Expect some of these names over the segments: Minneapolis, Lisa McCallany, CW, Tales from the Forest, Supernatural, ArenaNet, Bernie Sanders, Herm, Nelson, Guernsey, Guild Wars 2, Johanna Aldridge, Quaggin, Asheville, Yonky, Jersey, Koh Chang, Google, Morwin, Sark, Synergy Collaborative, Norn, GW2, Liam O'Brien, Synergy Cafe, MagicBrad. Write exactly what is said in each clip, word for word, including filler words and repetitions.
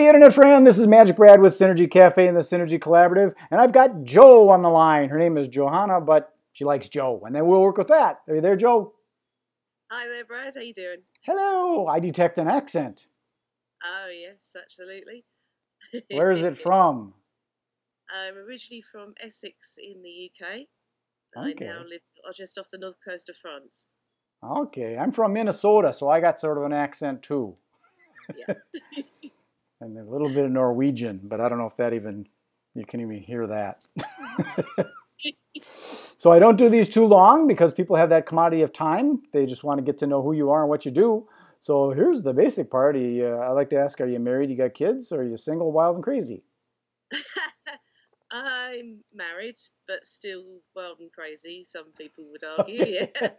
Hey internet friend, this is Magic Brad with Synergy Cafe and the Synergy Collaborative, and I've got Jo on the line. Her name is Johanna, but she likes Jo, and then we'll work with that. Are you there, Jo? Hi there, Brad. How you doing? Hello. I detect an accent. Oh, yes, absolutely. Where is it from? I'm originally from Essex in the U K. Okay. I now live just off the north coast of France. Okay. I'm from Minnesota, so I got sort of an accent, too. Yeah. And a little bit of Norwegian, but I don't know if that even, you can even hear that. So I don't do these too long because people have that commodity of time. They just want to get to know who you are and what you do. So here's the basic part. Uh, I like to ask, are you married? You got kids? Or are you single, wild, and crazy? I'm married, but still wild and crazy, some people would argue. Okay. Yeah.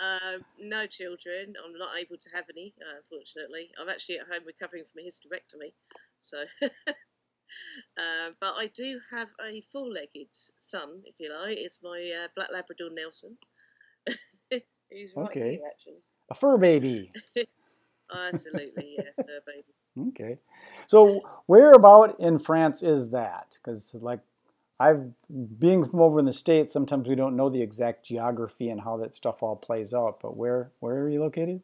Uh, no children. I'm not able to have any, uh, unfortunately. I'm actually at home recovering from a hysterectomy. So, uh, but I do have a four-legged son, if you like. It's my uh, black Labrador Nelson. He's right okay. here, actually. A fur baby. Absolutely, yeah, fur baby. Okay. So, where about in France is that? Because, like, I've, being from over in the States, sometimes we don't know the exact geography and how that stuff all plays out, but where, where are you located?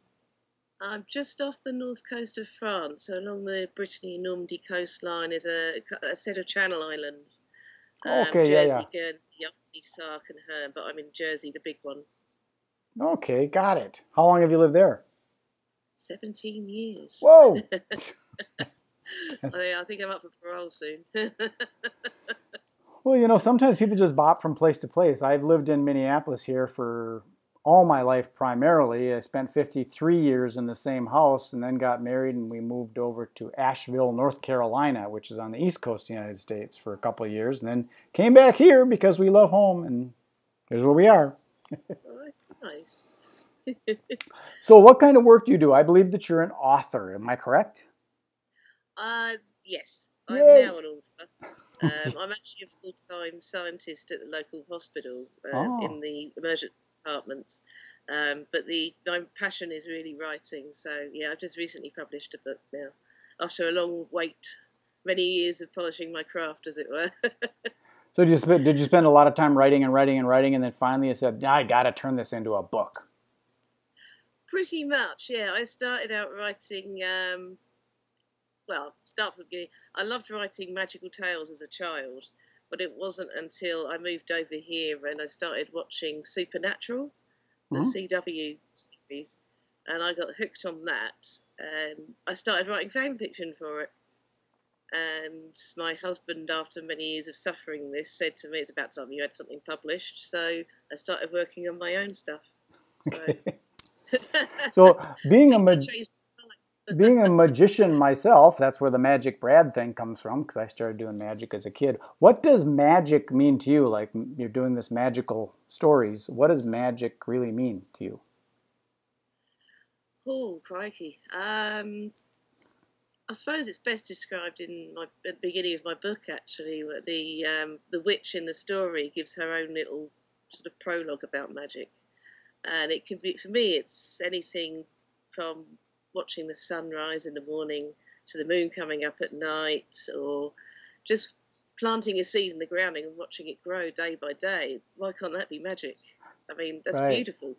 I'm just off the north coast of France, so along the Brittany Normandy coastline is a, a set of Channel Islands. Um, okay, Jersey, yeah, yeah. Guernsey, Yonky, Sark, and Herm, but I'm in Jersey, the big one. Okay, got it. How long have you lived there? seventeen years. Whoa! I think I'm up for parole soon. Well, you know, sometimes people just bop from place to place. I've lived in Minneapolis here for all my life primarily. I spent fifty-three years in the same house and then got married and we moved over to Asheville, North Carolina, which is on the east coast of the United States for a couple of years, and then came back here because we love home, and here's where we are. Nice. So what kind of work do you do? I believe that you're an author. Am I correct? Uh, yes. I'm Yay. now an author. Um, I'm actually a full-time scientist at the local hospital uh, oh. in the emergency departments, um, but the my passion is really writing. So yeah, I've just recently published a book now, after a long wait, many years of polishing my craft, as it were. So did you spend, did you spend a lot of time writing and writing and writing, and then finally you said, I got to turn this into a book? Pretty much, yeah. I started out writing. Um, Well, start from the beginning. I loved writing magical tales as a child, but it wasn't until I moved over here and I started watching Supernatural, the mm-hmm. C W series, and I got hooked on that. And I started writing fan fiction for it. And my husband, after many years of suffering this, said to me, it's about time you had something published. So I started working on my own stuff. So, so being a magician. Being a magician myself, that's where the Magic Brad thing comes from, because I started doing magic as a kid. What does magic mean to you? Like, you're doing this magical stories. What does magic really mean to you? Oh, crikey. Um, I suppose it's best described in my, at the beginning of my book, actually, where the, um, the witch in the story gives her own little sort of prologue about magic. And it could be, for me, it's anything from watching the sunrise in the morning to the moon coming up at night, or just planting a seed in the ground and watching it grow day by day. Why can't that be magic? I mean, that's right. beautiful.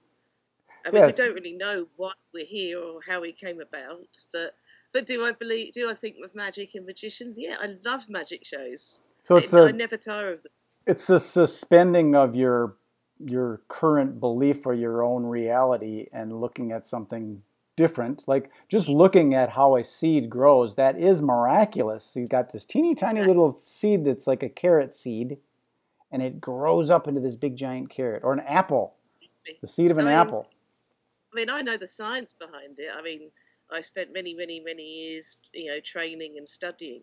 I mean, yes. we don't really know why we're here or how we came about, but but do I believe? Do I think of magic and magicians? Yeah, I love magic shows. So it's it, the, I never tire of them. It's the suspending of your your current belief or your own reality and looking at something different, like just looking at how a seed grows. That is miraculous. So you've got this teeny tiny little seed that's like a carrot seed, and it grows up into this big giant carrot, or an apple, the seed of an I mean, apple. I mean, I know the science behind it. I mean, I spent many, many, many years, you know, training and studying.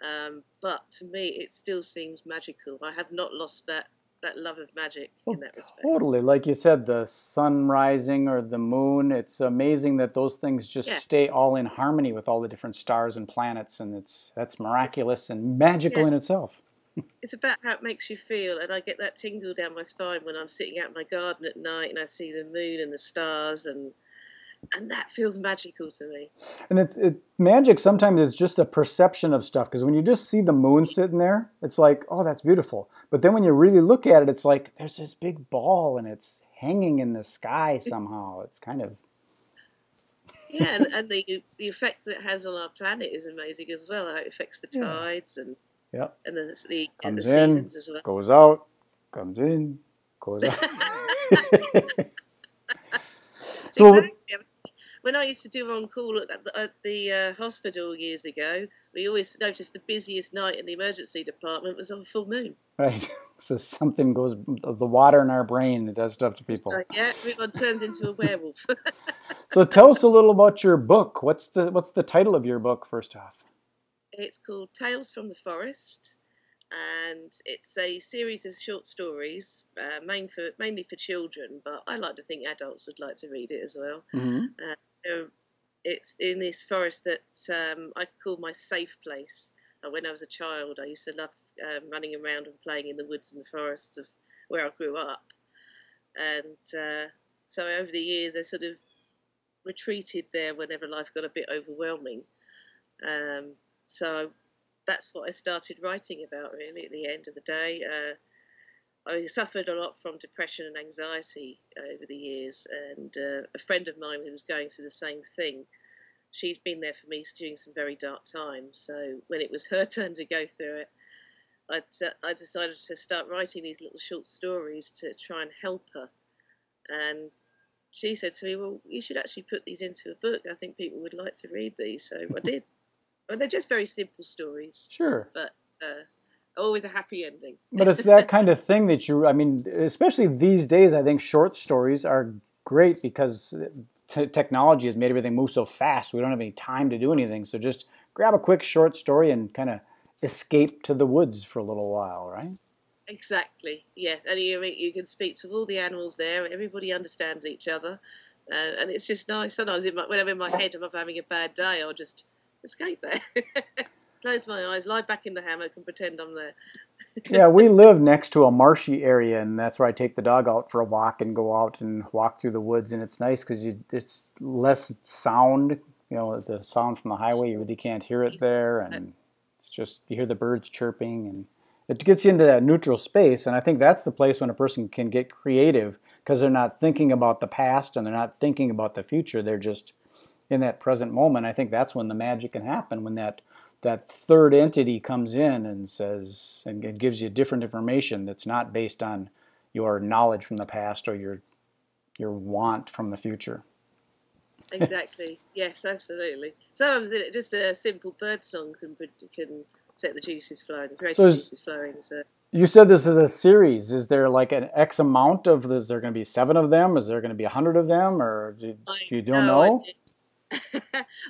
Um, but to me, it still seems magical. I have not lost that that love of magic in that respect. Totally. Like you said, the sun rising or the moon, it's amazing that those things just yeah. stay all in harmony with all the different stars and planets, and it's that's miraculous and magical yeah. in itself. It's about how it makes you feel, and I get that tingle down my spine when I'm sitting out in my garden at night and I see the moon and the stars, and And that feels magical to me. And it's it, magic sometimes it's just a perception of stuff. Because when you just see the moon sitting there, it's like, oh, that's beautiful. But then when you really look at it, it's like, there's this big ball and it's hanging in the sky somehow. It's kind of... Yeah, and, and the, the effect that it has on our planet is amazing as well. How it affects the tides and, yep. and the, the, and the seasons in, as well. Goes out, comes in, goes out. So, exactly. When I used to do on call at the, at the uh, hospital years ago, we always noticed the busiest night in the emergency department was on the full moon. Right. So something goes, the water in our brain that does stuff to people. Uh, yeah, everyone turns into a werewolf. So tell us a little about your book. What's the, what's the title of your book, first off? It's called Tales from the Forest, and it's a series of short stories, uh, main for, mainly for children, but I like to think adults would like to read it as well. Mm-hmm. uh, It's in this forest that um, I call my safe place. And when I was a child, I used to love um, running around and playing in the woods and the forests of where I grew up. And uh, so over the years, I sort of retreated there whenever life got a bit overwhelming. Um, so that's what I started writing about, really, at the end of the day. Uh, I suffered a lot from depression and anxiety over the years, and uh, a friend of mine who was going through the same thing, she's been there for me during some very dark times. So when it was her turn to go through it, I, I decided to start writing these little short stories to try and help her. And she said to me, well, you should actually put these into a book. I think people would like to read these. So I did. Well, they're just very simple stories. Sure. But... Uh, Oh, with a happy ending. But it's that kind of thing that you, I mean, especially these days, I think short stories are great because t technology has made everything move so fast. We don't have any time to do anything. So just grab a quick short story and kind of escape to the woods for a little while, right? Exactly, yes. And you, you can speak to all the animals there. Everybody understands each other. Uh, and it's just nice. Sometimes in my, when I'm in my head and I'm having a bad day, I'll just escape there. Close my eyes, lie back in the hammock and pretend I'm there. Yeah, we live next to a marshy area, and that's where I take the dog out for a walk and go out and walk through the woods. And it's nice because it's less sound, you know, the sound from the highway. You really can't hear it there. And it's just, you hear the birds chirping, and it gets you into that neutral space. And I think that's the place when a person can get creative because they're not thinking about the past and they're not thinking about the future. They're just in that present moment. I think that's when the magic can happen, when that... that third entity comes in and says, and gives you different information that's not based on your knowledge from the past or your your want from the future. Exactly. Yes, absolutely. Sometimes it, just a simple bird song can can set the juices flowing, the creative so juices flowing. So. You said this is a series. Is there like an X amount of? Is there going to be seven of them? Is there going to be a hundred of them? Or do, you don't know? know?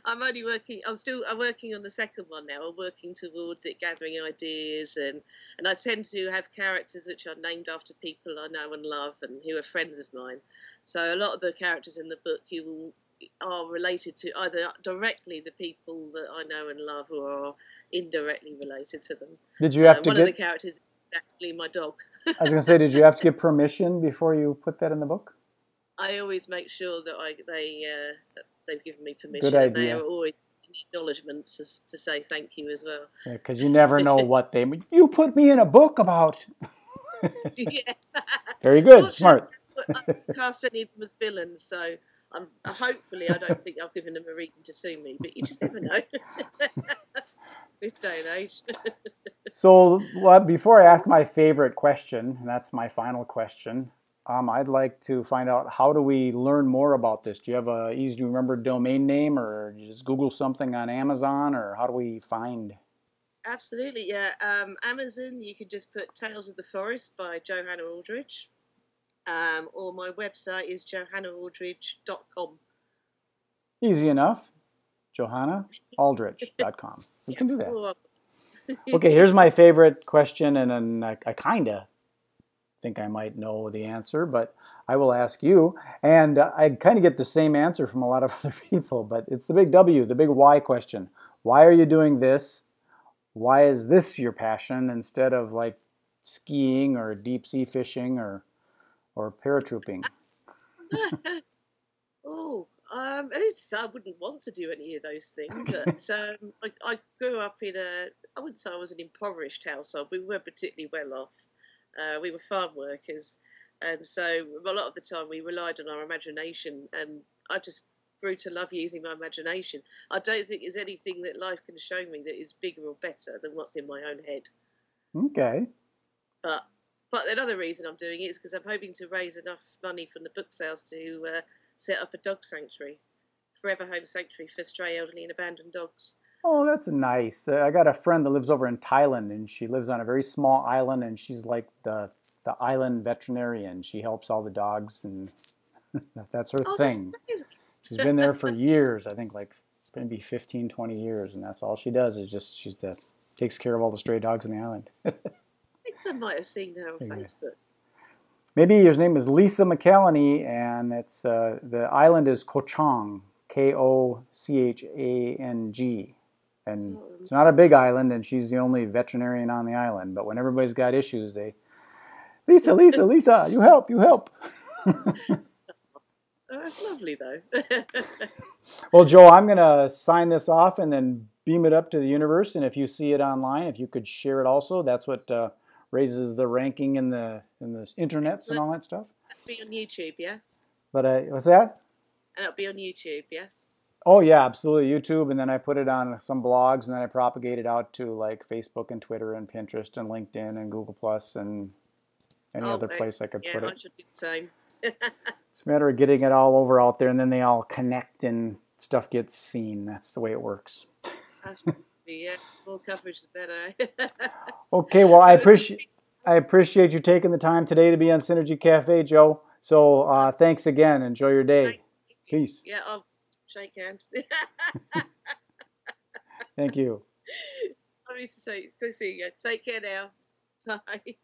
I'm only working, I'm still I'm working on the second one now. I'm working towards it, gathering ideas, and, and I tend to have characters which are named after people I know and love and who are friends of mine. So a lot of the characters in the book you will, are related to either directly the people that I know and love or are indirectly related to them. Did you have um, to one get... One of the characters is actually my dog. I was going to say, did you have to get permission before you put that in the book? I always make sure that I they... Uh, that They've given me permission. Good idea. They are always acknowledgements to, to say thank you as well. Yeah, because you never know what they... You put me in a book about... Yeah. Very good. Smart. I haven't cast any of them as villains, so I'm, hopefully I don't think I've given them a reason to sue me, but you just never know. This day and age. So well, before I ask my favorite question, and that's my final question, Um, I'd like to find out, how do we learn more about this? Do you have a easy to remember domain name, or you just Google something on Amazon, or how do we find? Absolutely, yeah. Um, Amazon, you can just put Tales of the Forest by Johanna Aldridge, um, or my website is johanna aldridge dot com. Easy enough, johanna aldridge dot com. You yeah, can do that. Okay, here's my favorite question, and then I, I kind of... think I might know the answer, but I will ask you, and uh, I kind of get the same answer from a lot of other people, but it's the big W, the big why question. Why are you doing this? Why is this your passion instead of like skiing or deep sea fishing or or paratrooping? Oh, Um, it's, I wouldn't want to do any of those things. But, um, I, I grew up in a, I wouldn't say I was an impoverished household. We weren't particularly well off. Uh, we were farm workers. And so a lot of the time we relied on our imagination, and I just grew to love using my imagination. I don't think there's anything that life can show me that is bigger or better than what's in my own head. Okay. But but another reason I'm doing it is because I'm hoping to raise enough money from the book sales to uh, set up a dog sanctuary, forever home sanctuary for stray, elderly and abandoned dogs. Oh, that's nice. Uh, I got a friend that lives over in Thailand, and she lives on a very small island, and she's like the the island veterinarian. She helps all the dogs, and that's her oh, thing. That's crazy. She's been there for years, I think like maybe fifteen, twenty years, and that's all she does is just she's the, takes care of all the stray dogs on the island. I think I might have seen her on okay. Facebook. Maybe your name is Lisa McCallany, and it's uh, the island is Koh Chang, K O C H A N G. And oh. It's not a big island, and she's the only veterinarian on the island, but when everybody's got issues, they, Lisa, Lisa, Lisa, you help, you help. Oh, that's lovely, though. Well, Joe, I'm going to sign this off and then beam it up to the universe. And if you see it online, if you could share it also, that's what uh, raises the ranking in the in the internets and all that stuff. That'll be on YouTube, yeah. But uh, what's that? And it'll be on YouTube, yeah. Oh yeah, absolutely, YouTube. And then I put it on some blogs, and then I propagate it out to like Facebook and Twitter and Pinterest and LinkedIn and Google Plus and any oh, other thanks. place I could yeah, put it. Yeah, I should do the same. It's a matter of getting it all over out there, and then they all connect and stuff gets seen. That's the way it works. Yeah, more coverage is better. Okay, well, I appreciate I appreciate you taking the time today to be on Synergy Cafe, Joe. So uh, thanks again. Enjoy your day. You. Peace. Yeah, I'll shake hands. Thank you. I need to say, so see you. Take care now. Bye.